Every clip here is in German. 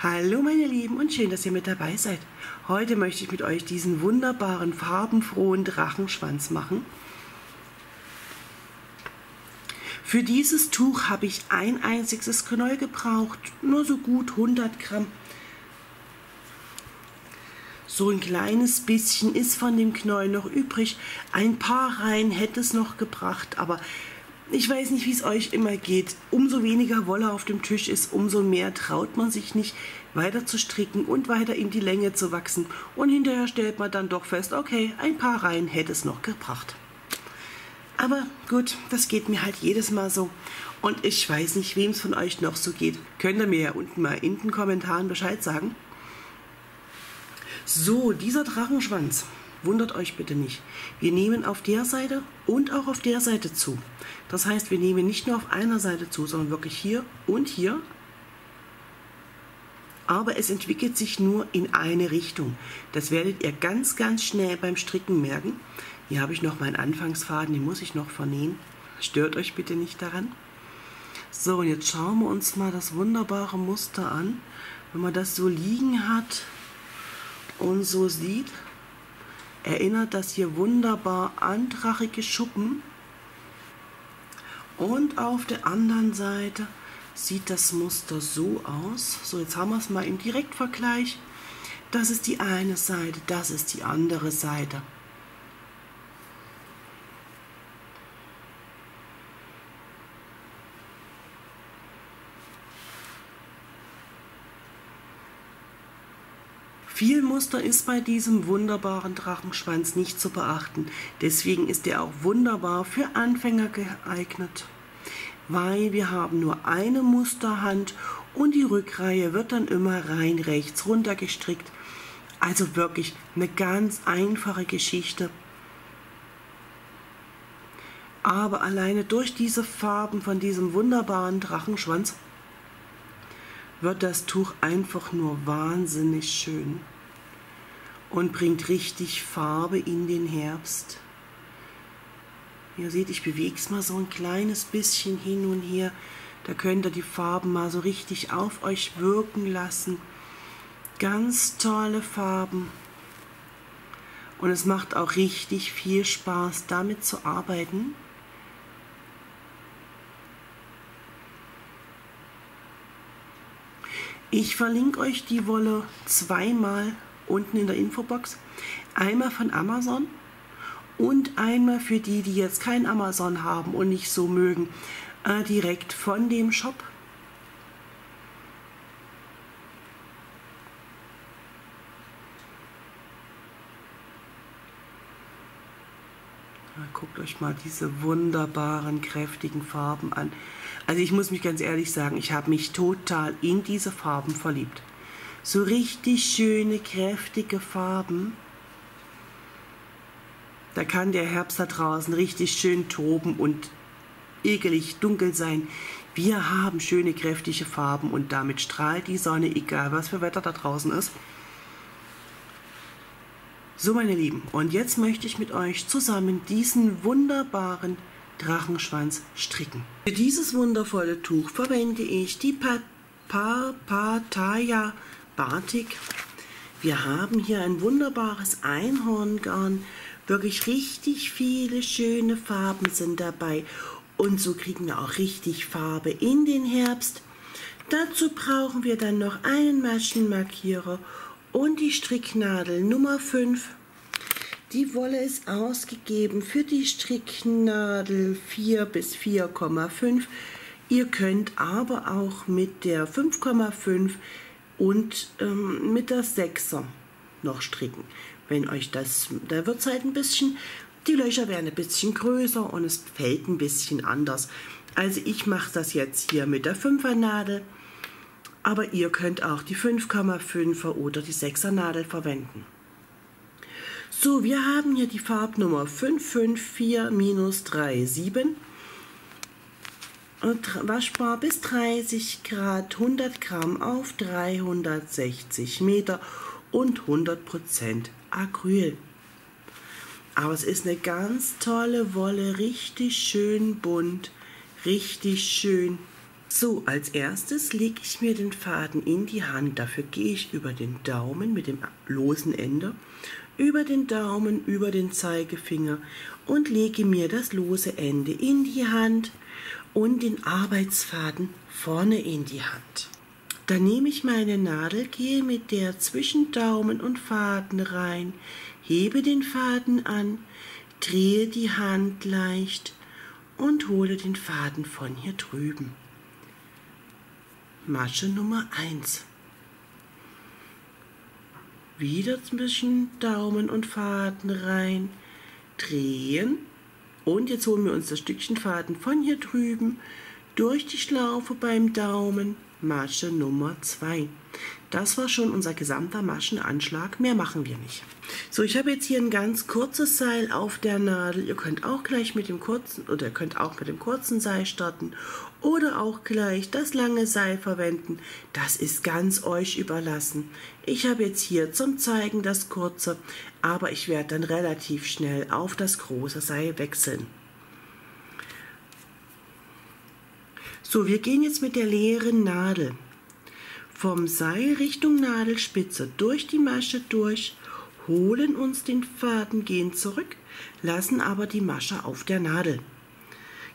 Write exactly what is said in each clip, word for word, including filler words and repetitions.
Hallo meine Lieben und schön, dass ihr mit dabei seid. Heute möchte ich mit euch diesen wunderbaren, farbenfrohen Drachenschwanz machen. Für dieses Tuch habe ich ein einziges Knäuel gebraucht, nur so gut hundert Gramm. So ein kleines bisschen ist von dem Knäuel noch übrig. Ein paar Reihen hätte es noch gebracht, aber ich weiß nicht, wie es euch immer geht. Umso weniger Wolle auf dem Tisch ist, umso mehr traut man sich nicht, weiter zu stricken und weiter in die Länge zu wachsen. Und hinterher stellt man dann doch fest, okay, ein paar Reihen hätte es noch gebracht. Aber gut, das geht mir halt jedes Mal so. Und ich weiß nicht, wem es von euch noch so geht. Könnt ihr mir ja unten mal in den Kommentaren Bescheid sagen. So, dieser Drachenschwanz. Wundert euch bitte nicht. Wir nehmen auf der Seite und auch auf der Seite zu. Das heißt, wir nehmen nicht nur auf einer Seite zu, sondern wirklich hier und hier. Aber es entwickelt sich nur in eine Richtung. Das werdet ihr ganz, ganz schnell beim Stricken merken. Hier habe ich noch meinen Anfangsfaden, den muss ich noch vernähen. Stört euch bitte nicht daran. So, und jetzt schauen wir uns mal das wunderbare Muster an. Wenn man das so liegen hat und so sieht, erinnert das hier wunderbar an drachige Schuppen. Und auf der anderen Seite sieht das Muster so aus. So, jetzt haben wir es mal im Direktvergleich. Das ist die eine Seite, das ist die andere Seite. Viel Muster ist bei diesem wunderbaren Drachenschwanz nicht zu beachten. Deswegen ist er auch wunderbar für Anfänger geeignet, weil wir haben nur eine Musterhand und die Rückreihe wird dann immer rein rechts runter gestrickt. Also wirklich eine ganz einfache Geschichte. Aber alleine durch diese Farben von diesem wunderbaren Drachenschwanz wird das Tuch einfach nur wahnsinnig schön und bringt richtig Farbe in den Herbst. Ihr seht, ich bewege es mal so ein kleines bisschen hin und her. Da könnt ihr die Farben mal so richtig auf euch wirken lassen. Ganz tolle Farben. Und es macht auch richtig viel Spaß, damit zu arbeiten. Ich verlinke euch die Wolle zweimal unten in der Infobox. Einmal von Amazon und einmal für die, die jetzt kein Amazon haben und nicht so mögen, äh, direkt von dem Shop. Guckt euch mal diese wunderbaren, kräftigen Farben an. Also ich muss mich ganz ehrlich sagen, ich habe mich total in diese Farben verliebt. So richtig schöne, kräftige Farben. Da kann der Herbst da draußen richtig schön toben und ekelig dunkel sein. Wir haben schöne, kräftige Farben und damit strahlt die Sonne, egal was für Wetter da draußen ist. So meine Lieben, und jetzt möchte ich mit euch zusammen diesen wunderbaren Drachenschwanz stricken. Für dieses wundervolle Tuch verwende ich die Papataya Batik. Wir haben hier ein wunderbares Einhorngarn, wirklich richtig viele schöne Farben sind dabei und so kriegen wir auch richtig Farbe in den Herbst. Dazu brauchen wir dann noch einen Maschenmarkierer und die Stricknadel Nummer fünf. Die Wolle ist ausgegeben für die Stricknadel vier bis vier Komma fünf. Ihr könnt aber auch mit der fünf Komma fünf und ähm, mit der sechser noch stricken. Wenn euch das, da wird es halt ein bisschen, die Löcher werden ein bisschen größer und es fällt ein bisschen anders. Also ich mache das jetzt hier mit der fünfer Nadel. Aber ihr könnt auch die fünf Komma fünfer oder die sechser Nadel verwenden. So, wir haben hier die Farbnummer fünf fünf vier minus drei sieben. Waschbar bis dreißig Grad, hundert Gramm auf dreihundertsechzig Meter und hundert Prozent Acryl. Aber es ist eine ganz tolle Wolle, richtig schön bunt, richtig schön So, als erstes lege ich mir den Faden in die Hand. Dafür gehe ich über den Daumen mit dem losen Ende, über den Daumen, über den Zeigefinger und lege mir das lose Ende in die Hand und den Arbeitsfaden vorne in die Hand. Dann nehme ich meine Nadel, gehe mit der zwischen Daumen und Faden rein, hebe den Faden an, drehe die Hand leicht und hole den Faden von hier drüben. Masche Nummer eins. Wieder zwischen Daumen und Faden rein, drehen und jetzt holen wir uns das Stückchen Faden von hier drüben durch die Schlaufe beim Daumen, Masche Nummer zwei. Das war schon unser gesamter Maschenanschlag, mehr machen wir nicht. So, ich habe jetzt hier ein ganz kurzes Seil auf der Nadel. Ihr könnt auch gleich mit dem kurzen oder ihr könnt auch mit dem kurzen Seil starten oder auch gleich das lange Seil verwenden. Das ist ganz euch überlassen. Ich habe jetzt hier zum Zeigen das kurze, aber ich werde dann relativ schnell auf das große Seil wechseln. So, wir gehen jetzt mit der leeren Nadel vom Seil Richtung Nadelspitze durch die Masche durch, holen uns den Faden, gehen zurück, lassen aber die Masche auf der Nadel.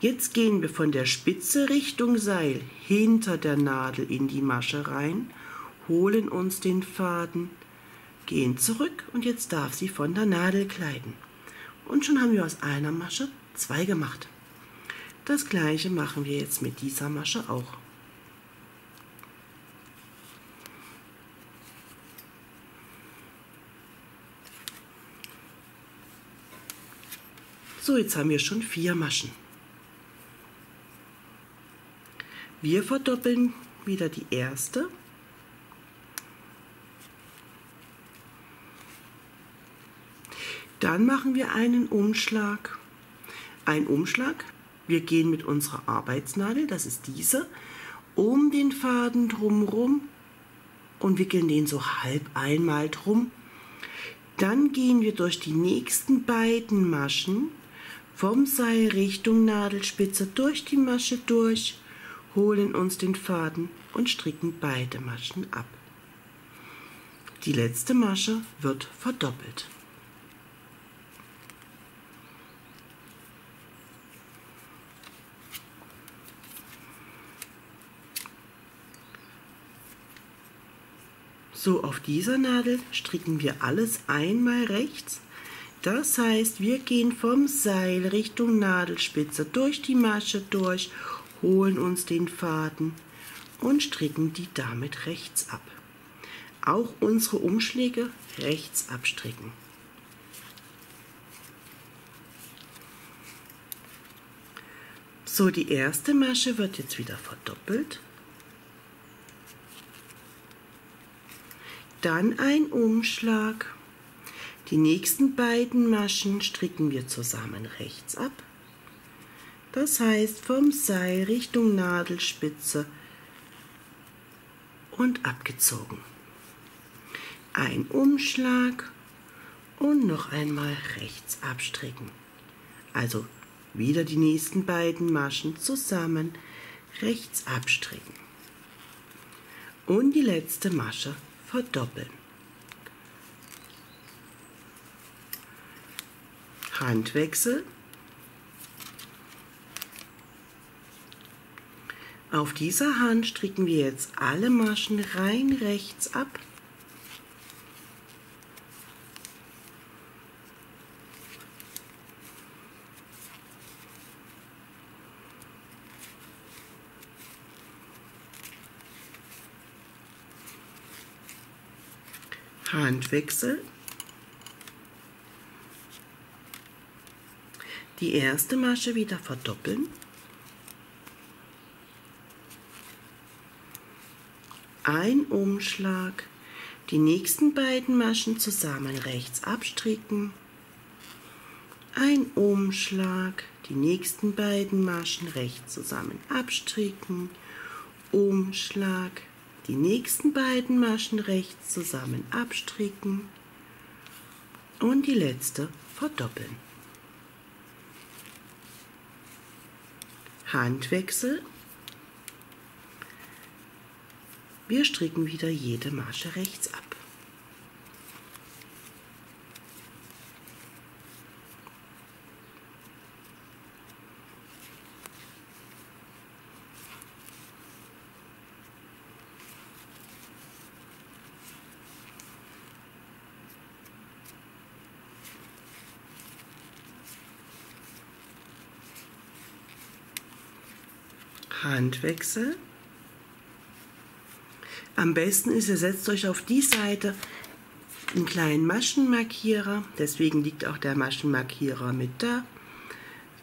Jetzt gehen wir von der Spitze Richtung Seil hinter der Nadel in die Masche rein, holen uns den Faden, gehen zurück und jetzt darf sie von der Nadel gleiten. Und schon haben wir aus einer Masche zwei gemacht. Das gleiche machen wir jetzt mit dieser Masche auch. So, jetzt haben wir schon vier Maschen. Wir verdoppeln wieder die erste. Dann machen wir einen Umschlag. Ein Umschlag. Wir gehen mit unserer Arbeitsnadel, das ist diese, um den Faden drumherum und wickeln den so halb einmal drum. Dann gehen wir durch die nächsten beiden Maschen. Vom Seil Richtung Nadelspitze durch die Masche durch, holen uns den Faden und stricken beide Maschen ab. Die letzte Masche wird verdoppelt. So, auf dieser Nadel stricken wir alles einmal rechts. Das heißt, wir gehen vom Seil Richtung Nadelspitze durch die Masche durch, holen uns den Faden und stricken die damit rechts ab. Auch unsere Umschläge rechts abstricken. So, die erste Masche wird jetzt wieder verdoppelt. Dann ein Umschlag. Die nächsten beiden Maschen stricken wir zusammen rechts ab. Das heißt, vom Seil Richtung Nadelspitze und abgezogen. Ein Umschlag und noch einmal rechts abstricken. Also wieder die nächsten beiden Maschen zusammen rechts abstricken. Und die letzte Masche verdoppeln. Handwechsel. Auf dieser Hand stricken wir jetzt alle Maschen rein rechts ab. Handwechsel. Die erste Masche wieder verdoppeln, ein Umschlag, die nächsten beiden Maschen zusammen rechts abstricken, ein Umschlag, die nächsten beiden Maschen rechts zusammen abstricken, Umschlag, die nächsten beiden Maschen rechts zusammen abstricken und die letzte verdoppeln. Handwechsel, Wir stricken wieder jede Masche rechts ab. Handwechsel. Am besten ist, ihr setzt euch auf die Seite einen kleinen Maschenmarkierer, deswegen liegt auch der Maschenmarkierer mit da.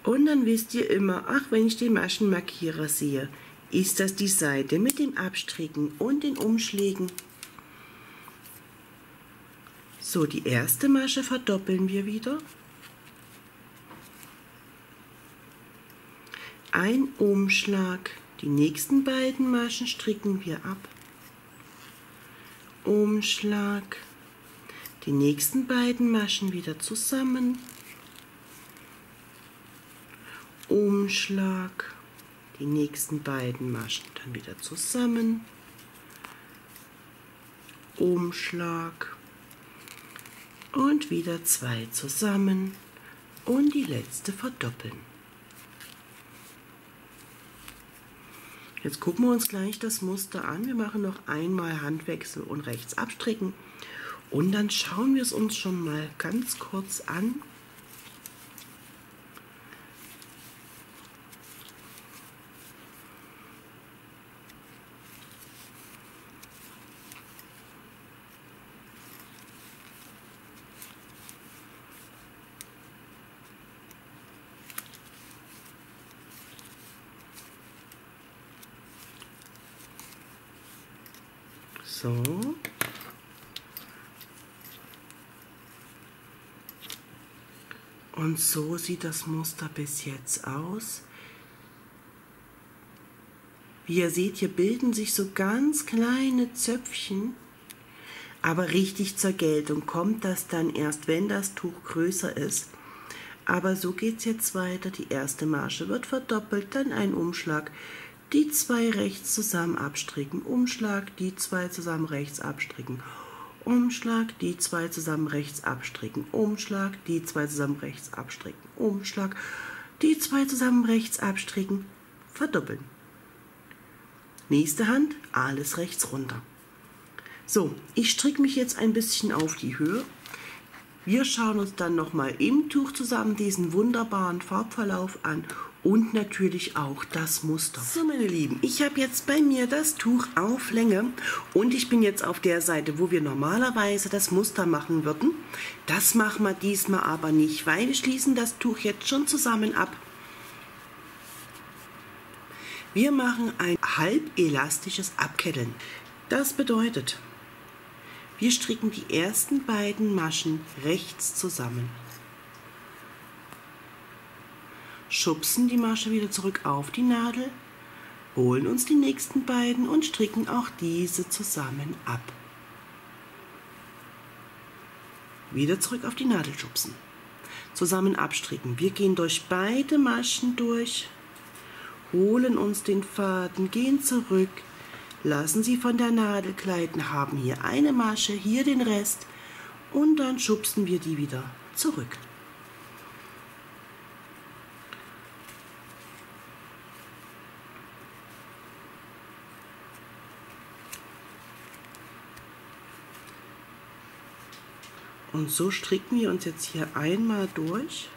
Und dann wisst ihr immer, ach, wenn ich den Maschenmarkierer sehe, ist das die Seite mit dem Abstrichen und den Umschlägen. So, die erste Masche verdoppeln wir wieder. Ein Umschlag, die nächsten beiden Maschen stricken wir ab. Umschlag, die nächsten beiden Maschen wieder zusammen. Umschlag, die nächsten beiden Maschen dann wieder zusammen. Umschlag und wieder zwei zusammen und die letzte verdoppeln. Jetzt gucken wir uns gleich das Muster an. Wir machen noch einmal Handwechsel und rechts abstricken und dann schauen wir es uns schon mal ganz kurz an. So. Und so sieht das Muster bis jetzt aus. Wie ihr seht, hier bilden sich so ganz kleine Zöpfchen, aber richtig zur Geltung kommt das dann erst, wenn das Tuch größer ist. Aber so geht es jetzt weiter. Die erste Masche wird verdoppelt, dann ein Umschlag. Die zwei rechts zusammen abstricken, Umschlag, die zwei zusammen rechts abstricken, Umschlag, die zwei zusammen rechts abstricken, Umschlag, die zwei zusammen rechts abstricken, Umschlag, die zwei zusammen rechts abstricken, verdoppeln. Nächste Hand, alles rechts runter. So, ich stricke mich jetzt ein bisschen auf die Höhe. Wir schauen uns dann nochmal im Tuch zusammen diesen wunderbaren Farbverlauf an. Und natürlich auch das Muster. So, meine Lieben, ich habe jetzt bei mir das Tuch auf Länge und ich bin jetzt auf der Seite, wo wir normalerweise das Muster machen würden. Das machen wir diesmal aber nicht, weil wir schließen das Tuch jetzt schon zusammen ab. Wir machen ein halb elastisches Abketteln. Das bedeutet, wir stricken die ersten beiden Maschen rechts zusammen. Schubsen die Masche wieder zurück auf die Nadel, holen uns die nächsten beiden und stricken auch diese zusammen ab. Wieder zurück auf die Nadel schubsen. Zusammen abstricken. Wir gehen durch beide Maschen durch, holen uns den Faden, gehen zurück, lassen sie von der Nadel gleiten, haben hier eine Masche, hier den Rest und dann schubsen wir die wieder zurück. Und so stricken wir uns jetzt hier einmal durch.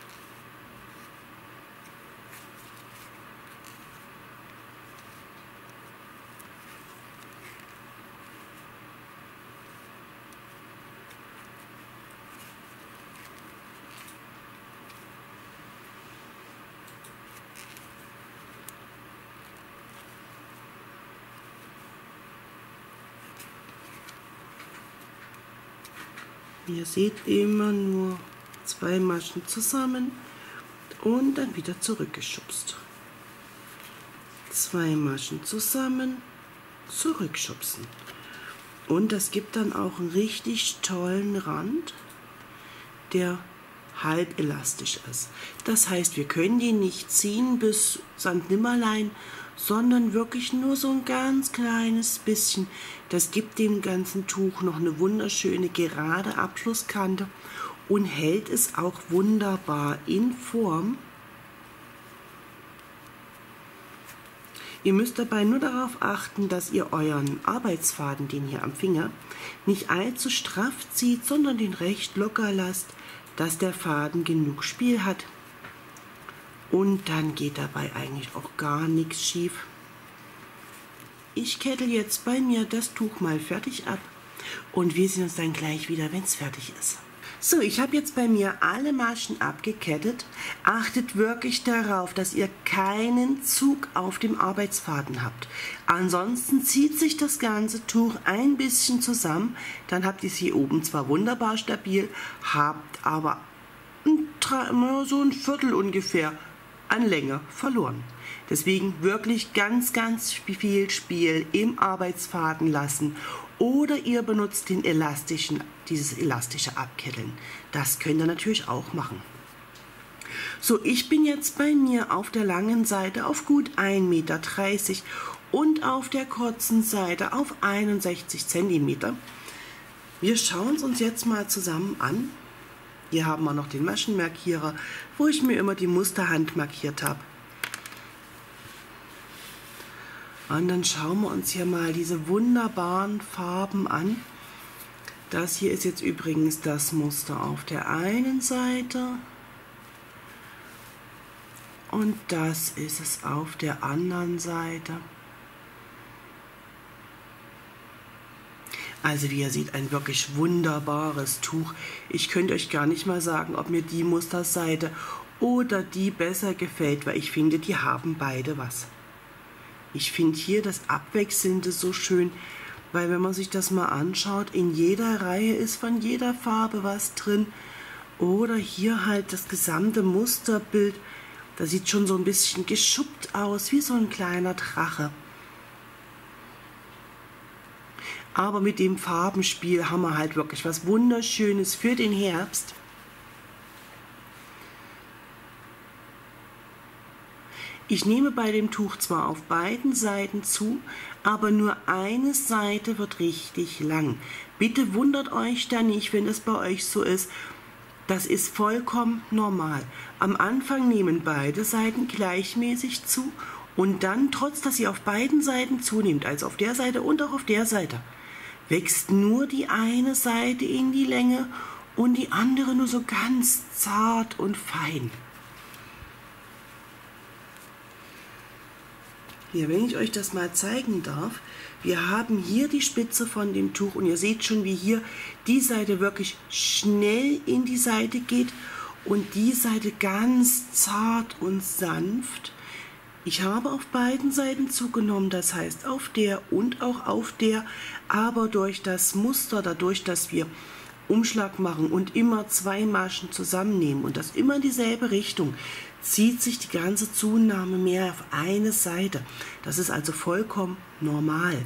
Ihr seht immer nur zwei Maschen zusammen und dann wieder zurückgeschubst. Zwei Maschen zusammen, zurückschubsen. Und das gibt dann auch einen richtig tollen Rand, der halb elastisch ist. Das heißt, wir können den nicht ziehen bis Sankt Nimmerlein, sondern wirklich nur so ein ganz kleines bisschen. Das gibt dem ganzen Tuch noch eine wunderschöne gerade Abschlusskante und hält es auch wunderbar in Form. Ihr müsst dabei nur darauf achten, dass ihr euren Arbeitsfaden, den ihr am Finger, nicht allzu straff zieht, sondern den recht locker lasst, dass der Faden genug Spiel hat. Und dann geht dabei eigentlich auch gar nichts schief. Ich kettel jetzt bei mir das Tuch mal fertig ab und wir sehen uns dann gleich wieder, wenn es fertig ist. So, ich habe jetzt bei mir alle Maschen abgekettet. Achtet wirklich darauf, dass ihr keinen Zug auf dem Arbeitsfaden habt. Ansonsten zieht sich das ganze Tuch ein bisschen zusammen. Dann habt ihr es hier oben zwar wunderbar stabil, habt aber so ein Viertel ungefähr an Länge verloren. Deswegen wirklich ganz, ganz viel Spiel im Arbeitsfaden lassen. Oder ihr benutzt den elastischen, dieses elastische Abketteln. Das könnt ihr natürlich auch machen. So, ich bin jetzt bei mir auf der langen Seite auf gut ein Meter dreißig und auf der kurzen Seite auf einundsechzig Zentimeter. Wir schauen es uns jetzt mal zusammen an. Hier haben wir noch den Maschenmarkierer, wo ich mir immer die Musterhand markiert habe. Und dann schauen wir uns hier mal diese wunderbaren Farben an. Das hier ist jetzt übrigens das Muster auf der einen Seite. Und das ist es auf der anderen Seite. Also wie ihr seht, ein wirklich wunderbares Tuch. Ich könnte euch gar nicht mal sagen, ob mir die Musterseite oder die besser gefällt, weil ich finde, die haben beide was. Ich finde hier das Abwechselnde so schön, weil wenn man sich das mal anschaut, in jeder Reihe ist von jeder Farbe was drin. Oder hier halt das gesamte Musterbild, das sieht schon so ein bisschen geschuppt aus, wie so ein kleiner Drache. Aber mit dem Farbenspiel haben wir halt wirklich was Wunderschönes für den Herbst. Ich nehme bei dem Tuch zwar auf beiden Seiten zu, aber nur eine Seite wird richtig lang. Bitte wundert euch da nicht, wenn es bei euch so ist. Das ist vollkommen normal. Am Anfang nehmen beide Seiten gleichmäßig zu und dann, trotz dass ihr auf beiden Seiten zunehmt, also auf der Seite und auch auf der Seite, wächst nur die eine Seite in die Länge und die andere nur so ganz zart und fein. Hier, wenn ich euch das mal zeigen darf, wir haben hier die Spitze von dem Tuch und ihr seht schon, wie hier die Seite wirklich schnell in die Seite geht und die Seite ganz zart und sanft. Ich habe auf beiden Seiten zugenommen, das heißt auf der und auch auf der, aber durch das Muster, dadurch, dass wir Umschlag machen und immer zwei Maschen zusammennehmen und das immer in dieselbe Richtung, zieht sich die ganze Zunahme mehr auf eine Seite. Das ist also vollkommen normal.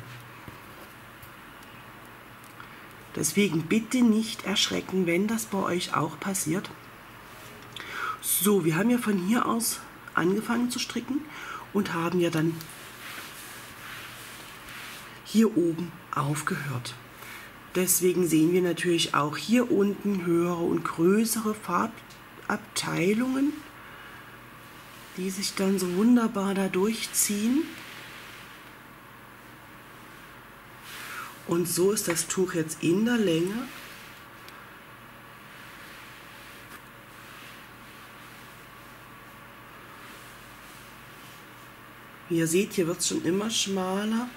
Deswegen bitte nicht erschrecken, wenn das bei euch auch passiert. So, wir haben ja von hier aus angefangen zu stricken und haben ja dann hier oben aufgehört. Deswegen sehen wir natürlich auch hier unten höhere und größere Farbabteilungen, die sich dann so wunderbar da durchziehen. Und so ist das Tuch jetzt in der Länge. Wie ihr seht, hier wird es schon immer schmaler.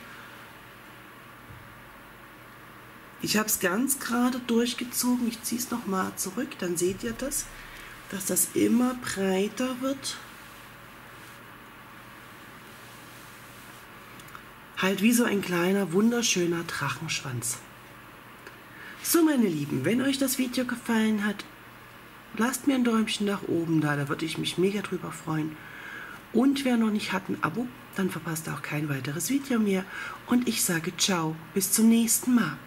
Ich habe es ganz gerade durchgezogen. Ich ziehe es nochmal zurück, dann seht ihr das, dass das immer breiter wird. Halt wie so ein kleiner, wunderschöner Drachenschwanz. So, meine Lieben, wenn euch das Video gefallen hat, lasst mir ein Däumchen nach oben da, da würde ich mich mega drüber freuen. Und wer noch nicht hat ein Abo, dann verpasst auch kein weiteres Video mehr. Und ich sage ciao, bis zum nächsten Mal.